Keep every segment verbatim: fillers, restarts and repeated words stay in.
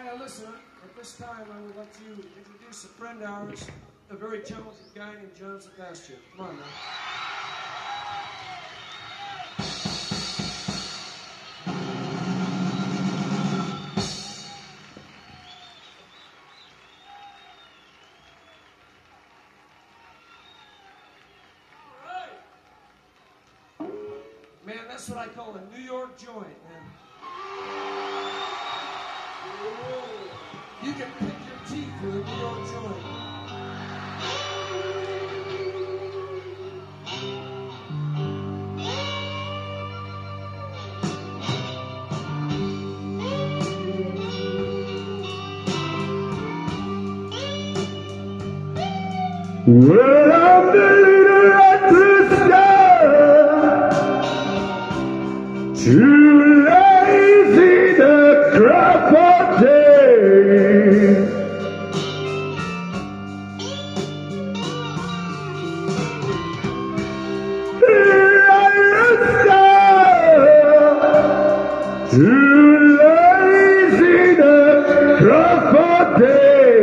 Hi, Alyssa. At this time, I would like to introduce a friend of ours, a very talented guy named John Sebastian. Come on now. Man, that's what I call a New York joint, man. You can pick your teeth with a New York joint. Well, I'm the leader at this time. Too lazy to cry for day. Here I am, too lazy to cry for day.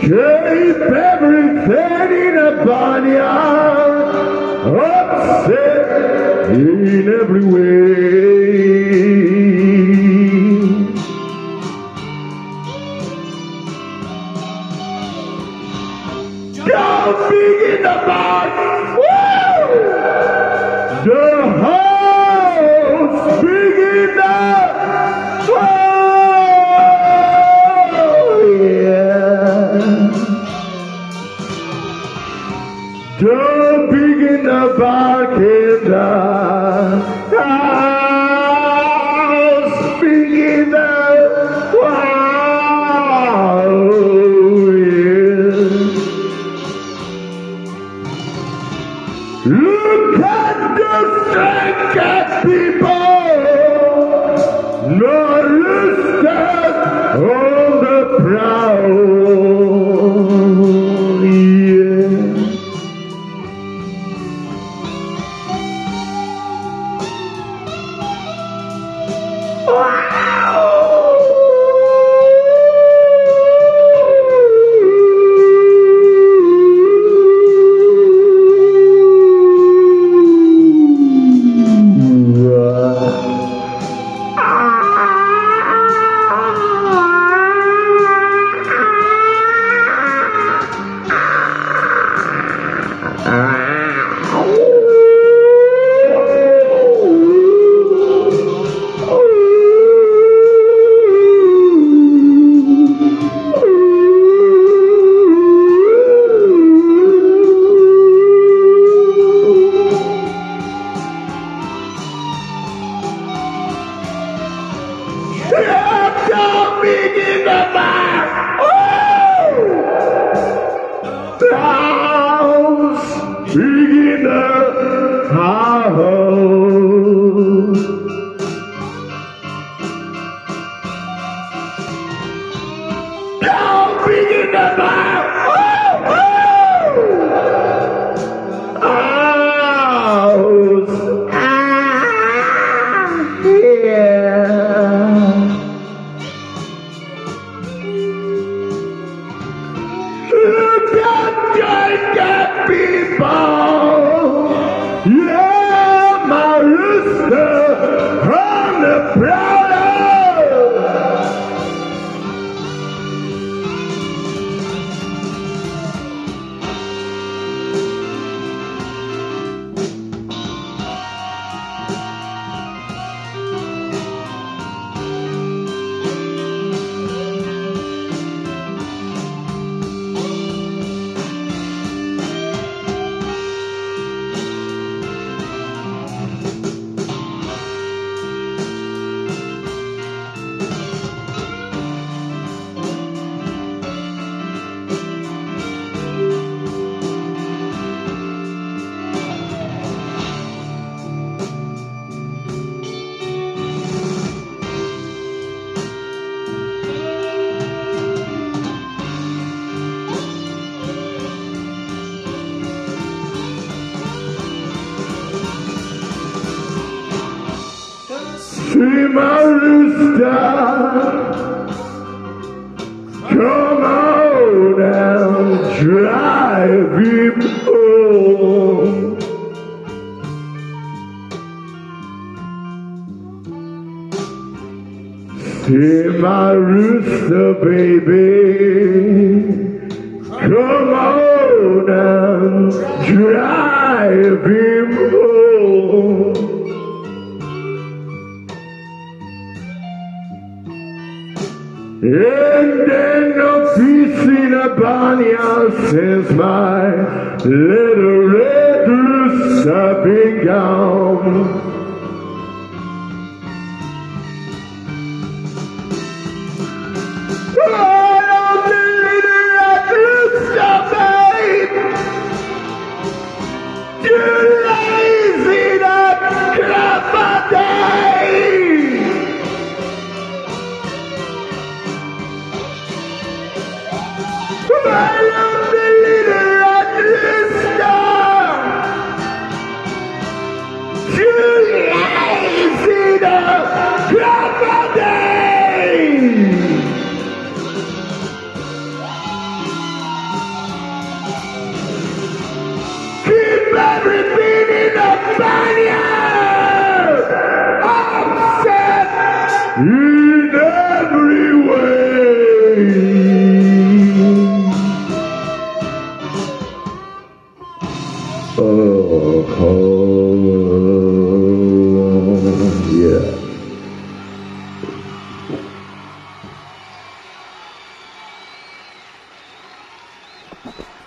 Keep everything in a barnyard, upset in every way. Go big in the barn, woo! The house big in the barn. Don't begin the bartender house, begin the wow, yeah. Look at the strength people, not listed on the prowl. come out and drive him home. See my rooster, baby, come out and drive him home. And then no peace in a barnyard, since my little red rooster been gone. In every way. Oh, oh yeah. Okay.